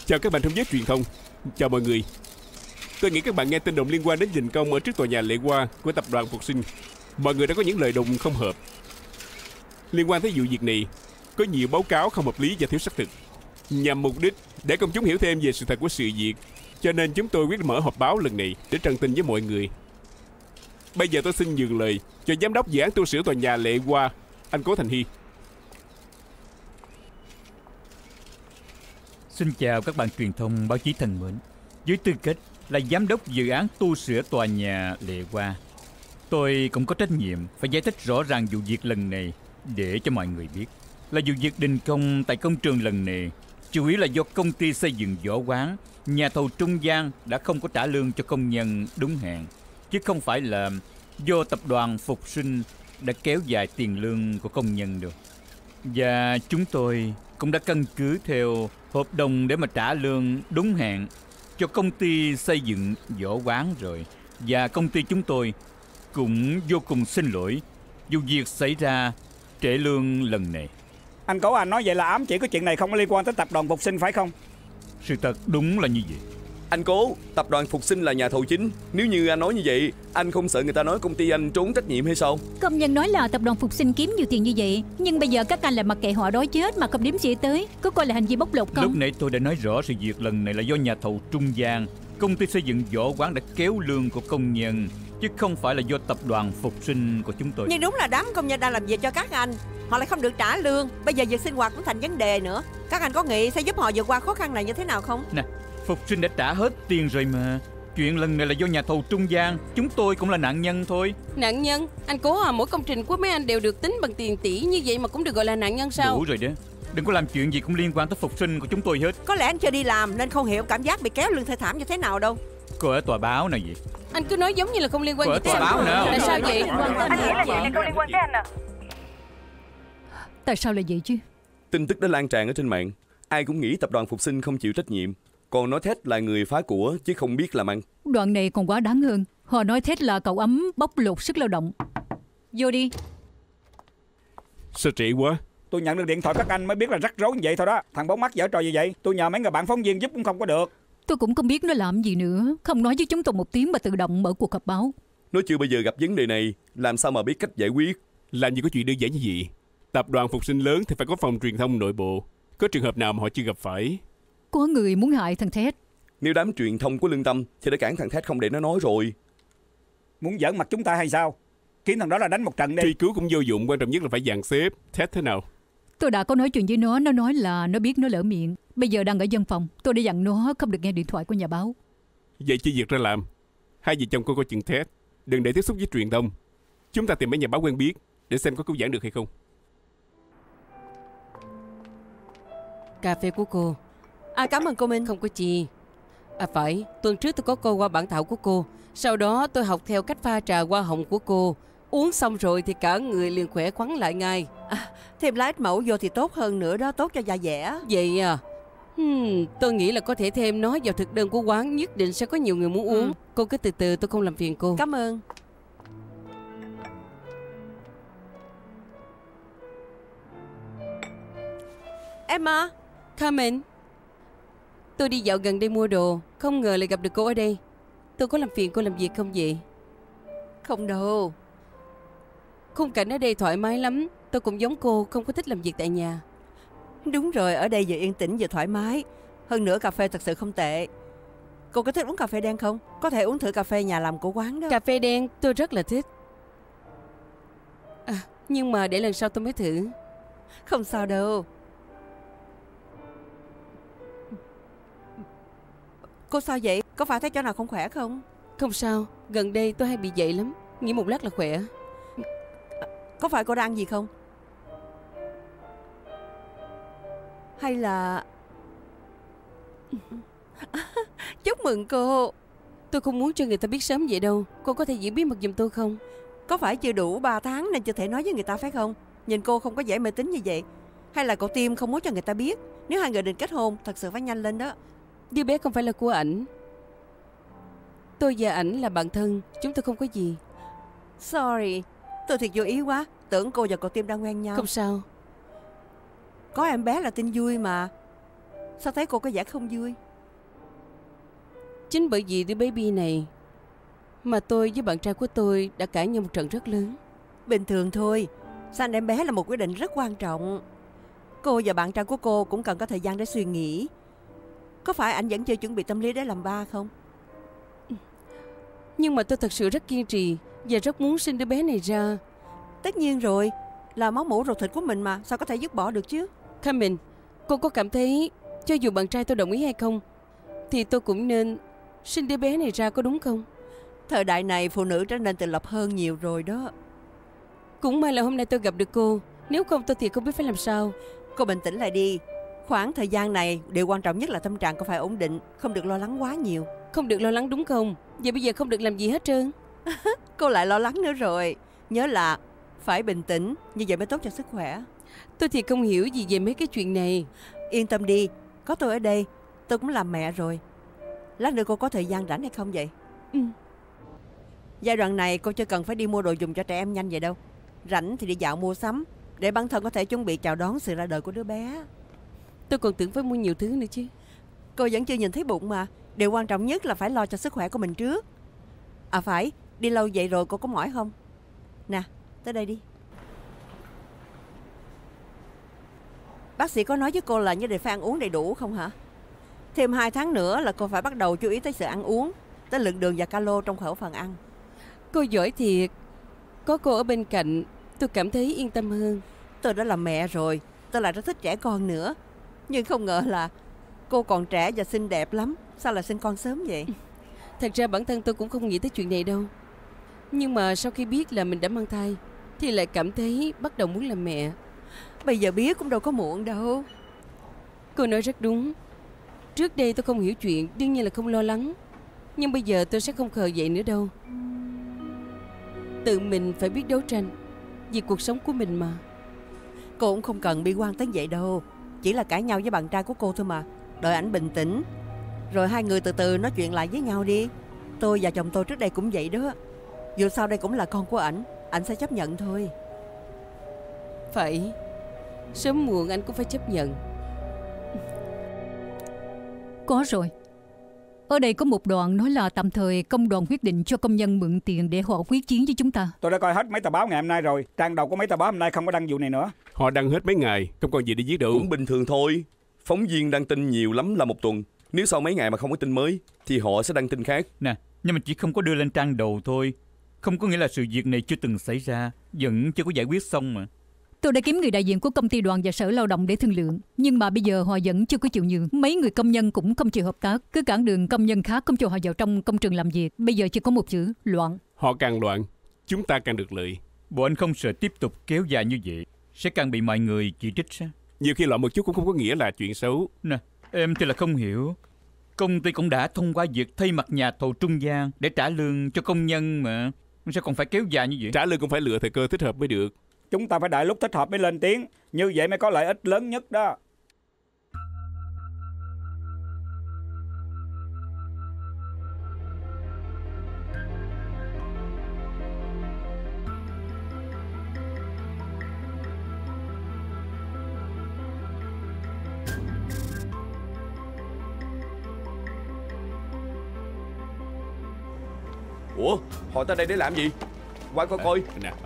Chào các bạn trong giới truyền thông. Chào mọi người. Tôi nghĩ các bạn nghe tin đồn liên quan đến đình công ở trước tòa nhà Lệ Hoa của tập đoàn Phục Sinh. Mọi người đã có những lời đồn không hợp. Liên quan tới vụ việc này, có nhiều báo cáo không hợp lý và thiếu xác thực, nhằm mục đích để công chúng hiểu thêm về sự thật của sự việc. Cho nên chúng tôi quyết mở họp báo lần này để trần tình với mọi người. Bây giờ tôi xin nhường lời cho giám đốc dự án tu sửa tòa nhà Lệ Hoa, anh Cố Thành Hy. Xin chào các bạn truyền thông báo chí thân mến. Với tư cách là giám đốc dự án tu sửa tòa nhà Lệ Hoa, tôi cũng có trách nhiệm phải giải thích rõ ràng vụ việc lần này để cho mọi người biết. Là vụ việc đình công tại công trường lần này chủ yếu là do công ty xây dựng Võ Quán, nhà thầu trung gian đã không có trả lương cho công nhân đúng hạn, chứ không phải là do tập đoàn Phục Sinh đã kéo dài tiền lương của công nhân được. Và chúng tôi cũng đã căn cứ theo hợp đồng để mà trả lương đúng hạn cho công ty xây dựng Võ Quán rồi. Và công ty chúng tôi cũng vô cùng xin lỗi vụ việc xảy ra trễ lương lần này. Anh Cố, anh nói vậy là ám chỉ có chuyện này không có liên quan tới tập đoàn Phục Sinh phải không? Sự thật đúng là như vậy. Anh Cố, tập đoàn Phục Sinh là nhà thầu chính. Nếu như anh nói như vậy, anh không sợ người ta nói công ty anh trốn trách nhiệm hay sao? Công nhân nói là tập đoàn Phục Sinh kiếm nhiều tiền như vậy, nhưng bây giờ các anh lại mặc kệ họ đói chết mà không đếm xỉa tới. Có coi là hành vi bóc lột không? Lúc nãy tôi đã nói rõ sự việc lần này là do nhà thầu trung gian, công ty xây dựng Võ Quán đã kéo lương của công nhân, chứ không phải là do tập đoàn Phục Sinh của chúng tôi. Nhưng đúng là đám công nhân đang làm việc cho các anh, họ lại không được trả lương. Bây giờ việc sinh hoạt cũng thành vấn đề nữa. Các anh có nghĩ sẽ giúp họ vượt qua khó khăn này như thế nào không? Nè, Phục Sinh đã trả hết tiền rồi mà. Chuyện lần này là do nhà thầu trung gian. Chúng tôi cũng là nạn nhân thôi. Nạn nhân? Anh Cố à, mỗi công trình của mấy anh đều được tính bằng tiền tỷ, như vậy mà cũng được gọi là nạn nhân sao? Đủ rồi đó. Đừng có làm chuyện gì cũng liên quan tới Phục Sinh của chúng tôi hết. Có lẽ anh chưa đi làm nên không hiểu cảm giác bị kéo lương thê thảm như thế nào đâu. Cô ở tòa báo nào vậy? Anh cứ nói giống như là không liên quan gì tới anh. Tại sao vậy? Anh nghĩ là chuyện này không liên quan tới anh à? Tại sao lại vậy chứ? Tin tức đã lan tràn ở trên mạng. Ai cũng nghĩ tập đoàn Phục Sinh không chịu trách nhiệm, còn nói Thét là người phá của chứ không biết làm ăn. Đoạn này còn quá đáng hơn. Họ nói Thét là cậu ấm bóc lột sức lao động. Vô đi. Sao trễ quá? Tôi nhận được điện thoại các anh mới biết là rắc rối như vậy thôi đó. Thằng bóng mắt giở trò gì vậy? Tôi nhờ mấy người bạn phóng viên giúp cũng không có được. Tôi cũng không biết nó làm gì nữa. Không nói với chúng tôi một tiếng mà tự động mở cuộc họp báo. Nó chưa bao giờ gặp vấn đề này, làm sao mà biết cách giải quyết. Làm gì có chuyện đơn giản như vậy. Tập đoàn Phục Sinh lớn thì phải có phòng truyền thông nội bộ. Có trường hợp nào mà họ chưa gặp phải? Có người muốn hại thằng Thét. Nếu đám truyền thông có lương tâm thì đã cản thằng Thét không để nó nói rồi. Muốn giỡn mặt chúng ta hay sao? Kiếm thằng đó là đánh một trận đi. Truy cứu cũng vô dụng, quan trọng nhất là phải dàn xếp. Thét thế nào? Tôi đã có nói chuyện với nó nói là nó biết nó lỡ miệng. Bây giờ đang ở văn phòng, tôi đã dặn nó không được nghe điện thoại của nhà báo. Vậy chỉ việc ra làm. Hai vợ chồng cô coi chuyện Thét, đừng để tiếp xúc với truyền thông. Chúng ta tìm mấy nhà báo quen biết để xem có cứu vãn được hay không. Cà phê của cô. À, cảm ơn cô Minh. Không có gì. À phải, tuần trước tôi có cô qua bản thảo của cô. Sau đó tôi học theo cách pha trà hoa hồng của cô. Uống xong rồi thì cả người liền khỏe khoắn lại ngay. À, thêm lá ít mẫu vô thì tốt hơn nữa đó. Tốt cho da dẻ. Vậy à? Tôi nghĩ là có thể thêm nó vào thực đơn của quán. Nhất định sẽ có nhiều người muốn uống. Cô cứ từ từ, tôi không làm phiền cô. Cảm ơn. Emma, Carmen. Tôi đi dạo gần đây mua đồ, không ngờ lại gặp được cô ở đây. Tôi có làm phiền cô làm việc không vậy? Không đâu. Khung cảnh ở đây thoải mái lắm. Tôi cũng giống cô, không có thích làm việc tại nhà. Đúng rồi, ở đây vừa yên tĩnh vừa thoải mái. Hơn nữa cà phê thật sự không tệ. Cô có thích uống cà phê đen không? Có thể uống thử cà phê nhà làm của quán đó. Cà phê đen tôi rất là thích. À, nhưng mà để lần sau tôi mới thử. Không sao đâu. Cô sao vậy? Có phải thấy chỗ nào không khỏe không? Không sao, gần đây tôi hay bị vậy lắm. Nghĩ một lát là khỏe. Có phải cô đang ăn gì không? Hay là... Chúc mừng cô. Tôi không muốn cho người ta biết sớm vậy đâu. Cô có thể giữ bí mật giùm tôi không? Có phải chưa đủ 3 tháng nên chưa thể nói với người ta phải không? Nhìn cô không có vẻ mê tín như vậy. Hay là cậu Tim không muốn cho người ta biết? Nếu hai người định kết hôn, thật sự phải nhanh lên đó. Đứa bé không phải là của ảnh. Tôi và ảnh là bạn thân. Chúng tôi không có gì. Sorry, tôi thiệt vô ý quá. Tưởng cô và cậu Tim đang quen nhau. Không sao. Có em bé là tin vui mà. Sao thấy cô có vẻ không vui? Chính bởi vì đứa baby này mà tôi với bạn trai của tôi đã cãi nhau một trận rất lớn. Bình thường thôi. Sanh em bé là một quyết định rất quan trọng. Cô và bạn trai của cô cũng cần có thời gian để suy nghĩ. Có phải anh vẫn chưa chuẩn bị tâm lý để làm ba không? Nhưng mà tôi thật sự rất kiên trì và rất muốn sinh đứa bé này ra. Tất nhiên rồi, là máu mủ ruột thịt của mình mà, sao có thể dứt bỏ được chứ? Carmen, cô có cảm thấy cho dù bạn trai tôi đồng ý hay không thì tôi cũng nên sinh đứa bé này ra, có đúng không? Thời đại này phụ nữ trở nên tự lập hơn nhiều rồi đó. Cũng may là hôm nay tôi gặp được cô. Nếu không tôi thì không biết phải làm sao. Cô bình tĩnh lại đi. Khoảng thời gian này, điều quan trọng nhất là tâm trạng cô phải ổn định, không được lo lắng quá nhiều. Không được lo lắng đúng không? Vậy bây giờ không được làm gì hết trơn. Cô lại lo lắng nữa rồi. Nhớ là phải bình tĩnh, như vậy mới tốt cho sức khỏe. Tôi thì không hiểu gì về mấy cái chuyện này. Yên tâm đi, có tôi ở đây. Tôi cũng làm mẹ rồi. Lát nữa cô có thời gian rảnh hay không vậy? Giai đoạn này cô chưa cần phải đi mua đồ dùng cho trẻ em nhanh vậy đâu. Rảnh thì đi dạo mua sắm, để bản thân có thể chuẩn bị chào đón sự ra đời của đứa bé. Tôi còn tưởng phải mua nhiều thứ nữa chứ. Cô vẫn chưa nhìn thấy bụng mà. Điều quan trọng nhất là phải lo cho sức khỏe của mình trước. À phải, đi lâu vậy rồi cô có mỏi không? Nè, tới đây đi. Bác sĩ có nói với cô là nhất định phải ăn uống đầy đủ không hả? Thêm 2 tháng nữa là cô phải bắt đầu chú ý tới sự ăn uống, tới lượng đường và calo trong khẩu phần ăn. Cô giỏi thiệt. Có cô ở bên cạnh tôi cảm thấy yên tâm hơn. Tôi đã là mẹ rồi, tôi lại rất thích trẻ con nữa. Nhưng không ngờ là cô còn trẻ và xinh đẹp lắm. Sao lại sinh con sớm vậy? Thật ra bản thân tôi cũng không nghĩ tới chuyện này đâu. Nhưng mà sau khi biết là mình đã mang thai thì lại cảm thấy bắt đầu muốn làm mẹ. Bây giờ biết cũng đâu có muộn đâu. Cô nói rất đúng. Trước đây tôi không hiểu chuyện, đương nhiên là không lo lắng. nhưng bây giờ tôi sẽ không khờ dậy nữa đâu. Tự mình phải biết đấu tranh vì cuộc sống của mình mà. Cô cũng không cần bi quan tới vậy đâu. Chỉ là cãi nhau với bạn trai của cô thôi mà. Đợi ảnh bình tĩnh rồi hai người từ từ nói chuyện lại với nhau đi. Tôi và chồng tôi trước đây cũng vậy đó. Dù sao đây cũng là con của ảnh, ảnh sẽ chấp nhận thôi. Phải, sớm muộn anh cũng phải chấp nhận. Có rồi. Ở đây có một đoạn nói là tạm thời công đoàn quyết định cho công nhân mượn tiền để họ quyết chiến với chúng ta. Tôi đã coi hết mấy tờ báo ngày hôm nay rồi. Trang đầu của mấy tờ báo hôm nay không có đăng vụ này nữa. Họ đăng hết mấy ngày, không còn gì để viết được. Cũng bình thường thôi. Phóng viên đăng tin nhiều lắm là một tuần. Nếu sau mấy ngày mà không có tin mới thì họ sẽ đăng tin khác. Nè, nhưng mà chỉ không có đưa lên trang đầu thôi. Không có nghĩa là sự việc này chưa từng xảy ra. Vẫn chưa có giải quyết xong mà. Tôi đã kiếm người đại diện của công ty đoàn và sở lao động để thương lượng, nhưng mà bây giờ họ vẫn chưa có chịu nhường. Mấy người công nhân cũng không chịu hợp tác, cứ cản đường công nhân khác không cho họ vào trong công trường làm việc. Bây giờ chỉ có một chữ: loạn. Họ càng loạn, chúng ta càng được lợi. Bộ anh không sợ tiếp tục kéo dài như vậy sẽ càng bị mọi người chỉ trích sao? Nhiều khi loạn một chút cũng không có nghĩa là chuyện xấu. Nè, em thì là không hiểu. Công ty cũng đã thông qua việc thay mặt nhà thầu trung gian để trả lương cho công nhân mà, sao còn phải kéo dài như vậy? Trả lương cũng phải lựa thời cơ thích hợp mới được. Chúng ta phải đợi lúc thích hợp mới lên tiếng. Như vậy mới có lợi ích lớn nhất đó. Ủa, họ tới đây để làm gì? Qua coi coi.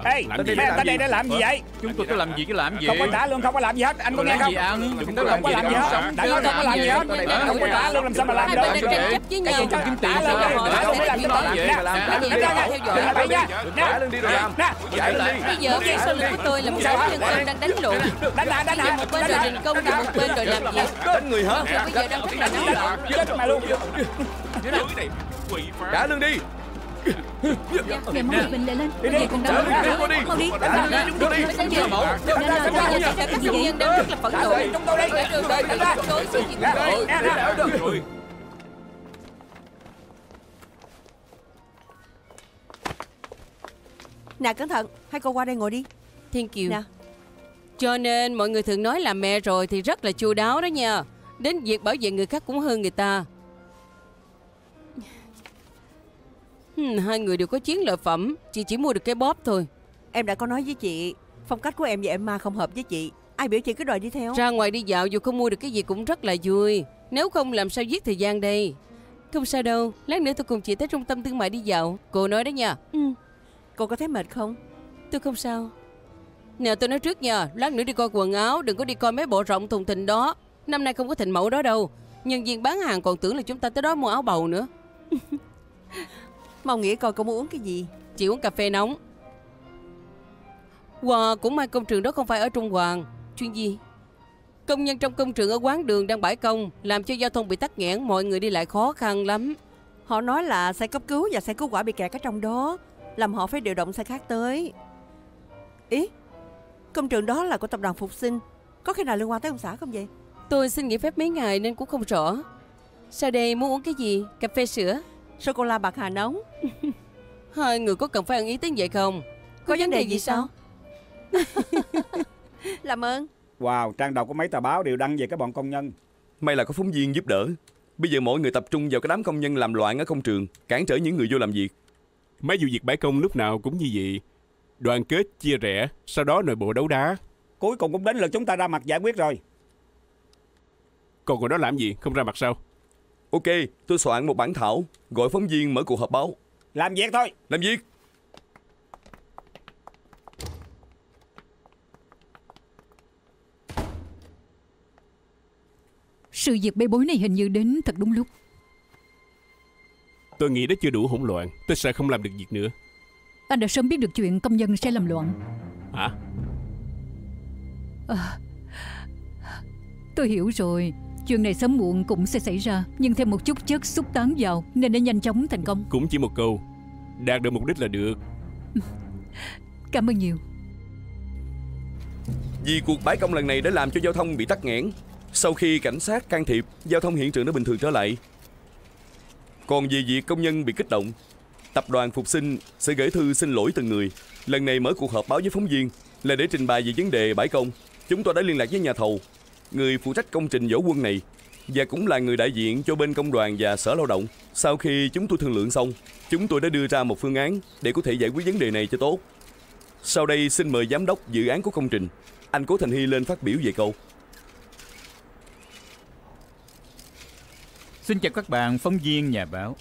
Ê, tới đây để làm gì vậy? Chúng tôi có làm gì chứ làm gì? Không có trả luôn, không có làm gì hết. Anh có nghe không? Chúng tôi không có làm gì hết. Đã nói không có làm gì hết. Không có trả luôn làm sao mà làm được? Cái gì cho kiếm tiền sao? Trả luôn đi rồi làm. Bây giờ ngay sau lưng của tôi là một số nhân dân đang đánh lộn. Đánh một bên rồi đình công, một bên rồi làm việc. Đánh người hết. Bây giờ đang rất là nóng loạn. Chết mày luôn. Trả lương đi. Ngày mai mình lại lên. Đi đi, mau đi. Mau đi. Chúng tôi đi. Các công nhân đang rất là phẫn nộ. Chúng tôi đi. Nè, cẩn thận. Hai cô qua đây ngồi đi. Thiên Kiều. Cho nên mọi người thường nói là mẹ rồi thì rất là chu đáo đó nha. Đến việc bảo vệ người khác cũng hơn người ta. Hai người đều có chiến lợi phẩm. Chị chỉ mua được cái bóp thôi. Em đã có nói với chị, phong cách của em và em Ma không hợp với chị. Ai biểu chị cứ đòi đi theo. Ra ngoài đi dạo dù không mua được cái gì cũng rất là vui. Nếu không làm sao giết thời gian đây. Không sao đâu. Lát nữa tôi cùng chị tới trung tâm thương mại đi dạo. Cô nói đó nha. Cô có thấy mệt không? Tôi không sao. Nè, tôi nói trước nha. Lát nữa đi coi quần áo. Đừng có đi coi mấy bộ rộng thùng thình đó. Năm nay không có thịnh mẫu đó đâu. Nhân viên bán hàng còn tưởng là chúng ta tới đó mua áo bầu nữa. Mau nghĩ coi cô muốn uống cái gì. Chị uống cà phê nóng. Wow, cũng may công trường đó không phải ở Trung Hoàng. Chuyện gì? Công nhân trong công trường ở quán đường đang bãi công, làm cho giao thông bị tắc nghẽn, mọi người đi lại khó khăn lắm. Họ nói là xe cấp cứu và xe cứu hỏa bị kẹt ở trong đó, làm họ phải điều động xe khác tới. Ý, công trường đó là của tập đoàn Phục Sinh, có khi nào liên quan tới ông xã không vậy? Tôi xin nghỉ phép mấy ngày nên cũng không rõ. Sau đây muốn uống cái gì? Cà phê sữa? Sô-cô-la bạc hà nóng. Hai người có cần phải ăn ý tiếng vậy không? Có vấn đề gì sao? Làm ơn. Wow, trang đầu của mấy tờ báo đều đăng về cái bọn công nhân. May là có phóng viên giúp đỡ. Bây giờ mỗi người tập trung vào cái đám công nhân làm loạn ở công trường, cản trở những người vô làm việc. Mấy vụ việc bãi công lúc nào cũng như vậy. Đoàn kết, chia rẽ, sau đó nội bộ đấu đá. Cuối cùng cũng đến lượt chúng ta ra mặt giải quyết rồi. Còn người đó làm gì, không ra mặt sao? Ok, tôi soạn một bản thảo, gọi phóng viên mở cuộc họp báo. Làm việc thôi. Làm việc. Sự việc bê bối này hình như đến thật đúng lúc. Tôi nghĩ đã chưa đủ hỗn loạn, tôi sợ không làm được việc nữa. Anh đã sớm biết được chuyện công nhân sẽ làm loạn. Hả? Tôi hiểu rồi. Chuyện này sớm muộn cũng sẽ xảy ra, nhưng thêm một chút chất xúc tán vào nên đã nhanh chóng thành công. Cũng chỉ một câu, đạt được mục đích là được. Cảm ơn nhiều. Vì cuộc bãi công lần này đã làm cho giao thông bị tắc nghẽn. Sau khi cảnh sát can thiệp, giao thông hiện trường đã bình thường trở lại. Còn về việc công nhân bị kích động, Tập đoàn Phục Sinh sẽ gửi thư xin lỗi từng người. Lần này mở cuộc họp báo với phóng viên là để trình bày về vấn đề bãi công. Chúng tôi đã liên lạc với nhà thầu, người phụ trách công trình Võ Quân này, và cũng là người đại diện cho bên công đoàn và sở lao động. Sau khi chúng tôi thương lượng xong, chúng tôi đã đưa ra một phương án để có thể giải quyết vấn đề này cho tốt. Sau đây xin mời giám đốc dự án của công trình, anh Cố Thành Hy lên phát biểu về câu. Xin chào các bạn phóng viên nhà báo.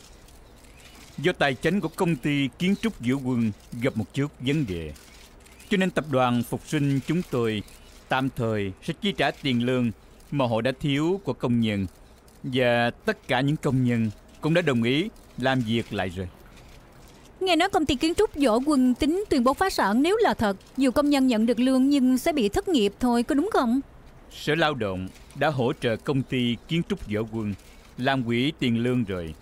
Do tài chính của công ty kiến trúc Võ Quân gặp một chút vấn đề, cho nên tập đoàn Phục Sinh chúng tôi tạm thời sẽ chi trả tiền lương mà họ đã thiếu của công nhân. Và tất cả những công nhân cũng đã đồng ý làm việc lại rồi. Nghe nói công ty kiến trúc Võ Quân tính tuyên bố phá sản. Nếu là thật, dù công nhân nhận được lương nhưng sẽ bị thất nghiệp thôi, có đúng không? Sở Lao động đã hỗ trợ công ty kiến trúc Võ Quân làm quỹ tiền lương rồi.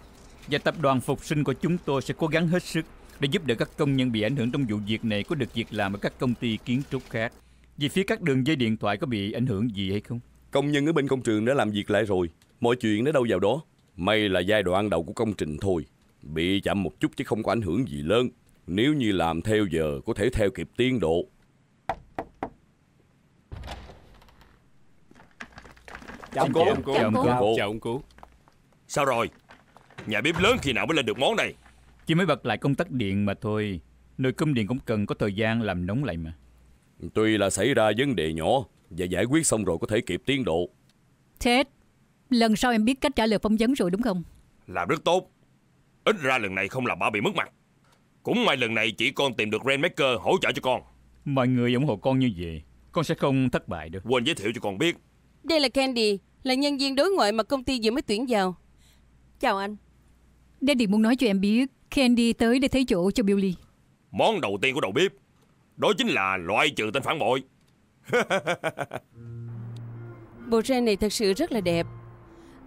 Và tập đoàn Phục Sinh của chúng tôi sẽ cố gắng hết sức để giúp đỡ các công nhân bị ảnh hưởng trong vụ việc này có được việc làm ở các công ty kiến trúc khác. Vì phía các đường dây điện thoại có bị ảnh hưởng gì hay không? Công nhân ở bên công trường đã làm việc lại rồi. Mọi chuyện đã đâu vào đó. May là giai đoạn đầu của công trình thôi, bị chậm một chút chứ không có ảnh hưởng gì lớn. Nếu như làm theo giờ có thể theo kịp tiến độ. Chào ông Cố. Chào ông Cố. Sao rồi? Nhà bếp lớn khi nào mới lên được món này? Chỉ mới bật lại công tắc điện mà thôi. Nồi cơm điện cũng cần có thời gian làm nóng lại mà. Tuy là xảy ra vấn đề nhỏ và giải quyết xong rồi có thể kịp tiến độ. Chết, lần sau em biết cách trả lời phỏng vấn rồi đúng không? Làm rất tốt. Ít ra lần này không làm bà bị mất mặt. Cũng may lần này chị con tìm được Rainmaker hỗ trợ cho con. Mọi người ủng hộ con như vậy, con sẽ không thất bại được. Quên giới thiệu cho con biết, đây là Candy, là nhân viên đối ngoại mà công ty vừa mới tuyển vào. Chào anh. Daddy muốn nói cho em biết, Candy tới để thấy chỗ cho Billy. Món đầu tiên của đầu bếp đó chính là loại trừ tên phản bội. Bộ ren này thật sự rất là đẹp.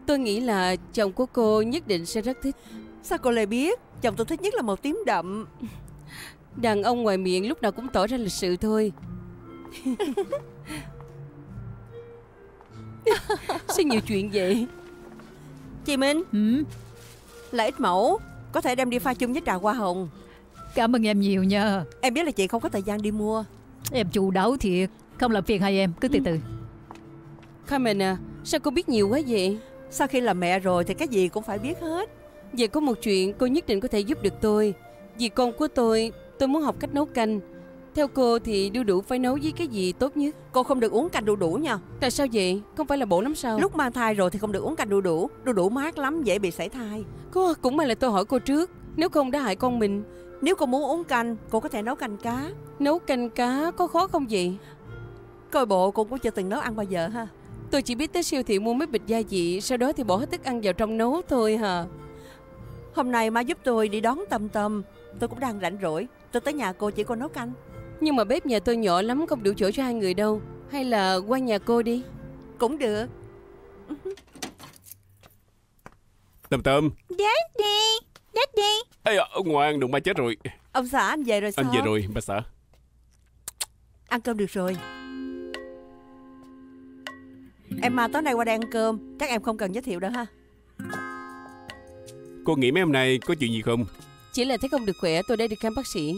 Tôi nghĩ là chồng của cô nhất định sẽ rất thích. Sao cô lại biết? Chồng tôi thích nhất là màu tím đậm. Đàn ông ngoài miệng lúc nào cũng tỏ ra lịch sự thôi. Sao nhiều chuyện vậy? Chị Minh, là ít mẫu, có thể đem đi pha chung với trà hoa hồng. Cảm ơn em nhiều nha. Em biết là chị không có thời gian đi mua. Em chu đáo thiệt, không làm phiền hai em, cứ từ từ. Carmen à, sao cô biết nhiều quá vậy? Sau khi làm mẹ rồi thì cái gì cũng phải biết hết. Vậy có một chuyện cô nhất định có thể giúp được tôi. Vì con của tôi muốn học cách nấu canh. Theo cô thì đu đủ phải nấu với cái gì tốt nhất? Cô không được uống canh đu đủ nha. Tại sao vậy? Không phải là bổ lắm sao? Lúc mang thai rồi thì không được uống canh đu đủ. Đu đủ mát lắm, dễ bị sảy thai. Cô cũng may là tôi hỏi cô trước, nếu không đã hại con mình. Nếu cô muốn uống canh, cô có thể nấu canh cá. Nấu canh cá có khó không vậy? Coi bộ cô cũng chưa từng nấu ăn bao giờ ha. Tôi chỉ biết tới siêu thị mua mấy bịch gia vị, sau đó thì bỏ hết thức ăn vào trong nấu thôi hả. Hôm nay má giúp tôi đi đón Tâm Tâm. Tôi cũng đang rảnh rỗi, tôi tới nhà cô chỉ cô nấu canh. Nhưng mà bếp nhà tôi nhỏ lắm, không đủ chỗ cho hai người đâu. Hay là qua nhà cô đi? Cũng được. Tâm Tâm. Daddy, Daddy. Ê, ông ngoan, đừng ma chết rồi. Ông xã, anh về rồi sao? Anh về rồi, bà xã. Ăn cơm được rồi. Em mà tối nay qua đây ăn cơm, chắc em không cần giới thiệu đâu ha. Cô nghĩ mấy hôm nay có chuyện gì không? Chỉ là thấy không được khỏe, tôi đã đi khám bác sĩ.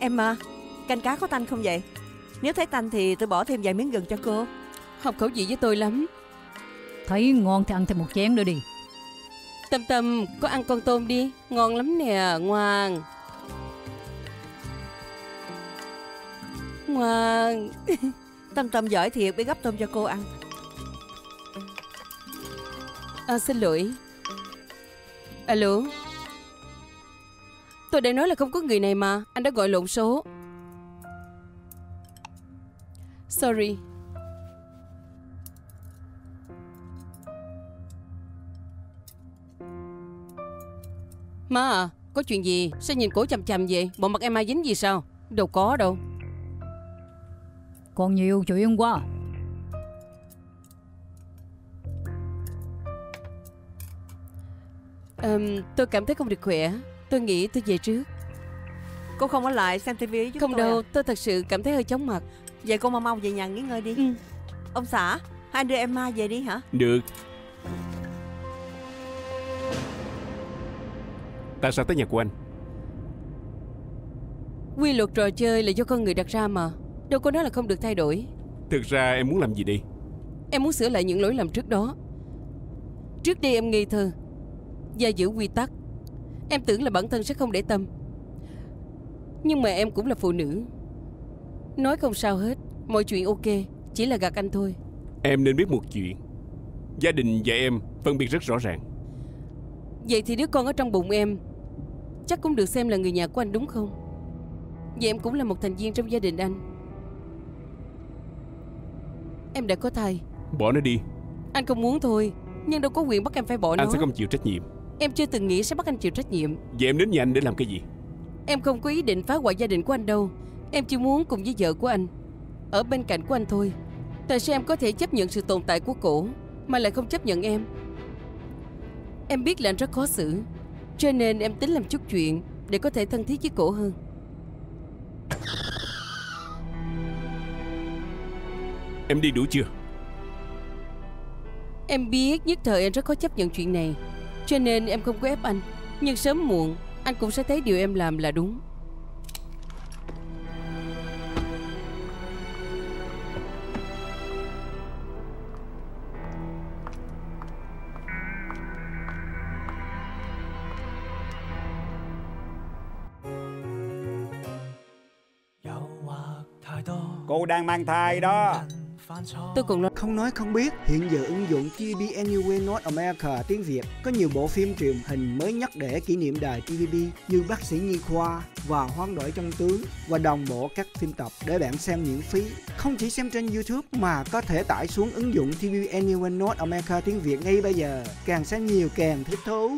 Em à, canh cá có tanh không vậy? Nếu thấy tanh thì tôi bỏ thêm vài miếng gừng cho cô. Hợp khẩu vị với tôi lắm. Thấy ngon thì ăn thêm một chén nữa đi. Tâm Tâm, có ăn con tôm đi, ngon lắm nè, ngoan. Ngoan. Tâm Tâm giỏi thiệt, biết gấp tôm cho cô ăn. À, xin lỗi. Alo. Tôi đã nói là không có người này mà. Anh đã gọi lộn số. Sorry. Má à, có chuyện gì? Sao nhìn cổ chằm chằm vậy? Bộ mặt em ai dính gì sao? Đâu có đâu. Còn nhiều chuyện quá. Tôi cảm thấy không được khỏe. Tôi nghĩ tôi về trước. Cô không ở lại xem TV với chúng không tôi? Không đâu, tôi thật sự cảm thấy hơi chóng mặt. Vậy cô mau mau về nhà nghỉ ngơi đi. Ông xã, hai anh đưa em Ma về đi hả? Được. Tại sao tới nhà của anh? Quy luật trò chơi là do con người đặt ra mà. Đâu có nói là không được thay đổi. Thực ra em muốn làm gì đi? Em muốn sửa lại những lỗi lầm trước đó. Trước đây em nghi thơ và giữ quy tắc. Em tưởng là bản thân sẽ không để tâm. Nhưng mà em cũng là phụ nữ. Nói không sao hết. Mọi chuyện ok. Chỉ là gạt anh thôi. Em nên biết một chuyện. Gia đình và em phân biệt rất rõ ràng. Vậy thì đứa con ở trong bụng em chắc cũng được xem là người nhà của anh đúng không? Vậy em cũng là một thành viên trong gia đình anh. Em đã có thai. Bỏ nó đi. Anh không muốn thôi. Nhưng đâu có quyền bắt em phải bỏ nó. Anh sẽ không chịu trách nhiệm. Em chưa từng nghĩ sẽ bắt anh chịu trách nhiệm. Vậy em đến nhà anh để làm cái gì? Em không có ý định phá hoại gia đình của anh đâu. Em chỉ muốn cùng với vợ của anh ở bên cạnh của anh thôi. Tại sao em có thể chấp nhận sự tồn tại của cổ mà lại không chấp nhận em? Em biết là anh rất khó xử, cho nên em tính làm chút chuyện để có thể thân thiết với cổ hơn. Em đi đủ chưa? Em biết nhất thời anh rất khó chấp nhận chuyện này, cho nên em không có ép anh. Nhưng sớm muộn anh cũng sẽ thấy điều em làm là đúng. Cô đang mang thai đó. Tôi còn nói không nói không biết. Hiện giờ ứng dụng TVBAnywhere North America tiếng Việt có nhiều bộ phim truyền hình mới nhất để kỷ niệm đài TVB như Bác Sĩ Nhi Khoa và Hoang Đổi Chân Tướng, và đồng bộ các phim tập để bạn xem miễn phí. Không chỉ xem trên YouTube mà có thể tải xuống ứng dụng TVBAnywhere North America tiếng Việt ngay bây giờ. Càng xem nhiều càng thích thú.